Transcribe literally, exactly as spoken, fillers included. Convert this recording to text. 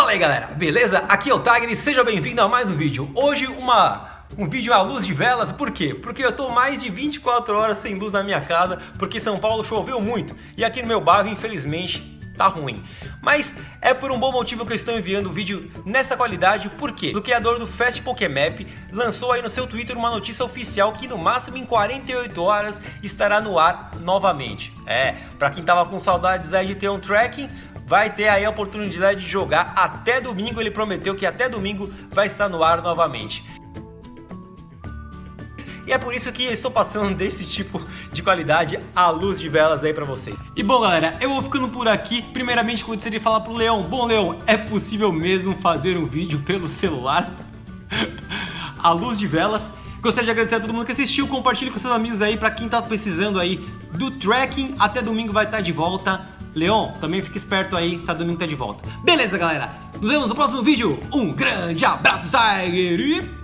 Fala aí galera, beleza? Aqui é o Tagni, seja bem-vindo a mais um vídeo. Hoje uma, um vídeo à luz de velas, por quê? Porque eu tô mais de vinte e quatro horas sem luz na minha casa, porque São Paulo choveu muito e aqui no meu bairro, infelizmente, tá ruim. Mas é por um bom motivo que eu estou enviando o vídeo nessa qualidade, por quê? O criador do FastPokeMap lançou aí no seu Twitter uma notícia oficial que no máximo em quarenta e oito horas estará no ar novamente. É, pra quem tava com saudades aí de ter um tracking, vai ter aí a oportunidade de jogar até domingo, ele prometeu que até domingo vai estar no ar novamente. E é por isso que eu estou passando desse tipo de qualidade à luz de velas aí pra você. E bom galera, eu vou ficando por aqui. Primeiramente eu gostaria de falar pro Leão. Bom Leão, é possível mesmo fazer um vídeo pelo celular? À luz de velas. Gostaria de agradecer a todo mundo que assistiu. Compartilhe com seus amigos aí pra quem tá precisando aí do tracking. Até domingo vai estar de volta. Leão, também fica esperto aí, tá domingo tá de volta. Beleza galera, nos vemos no próximo vídeo. Um grande abraço, Tiger!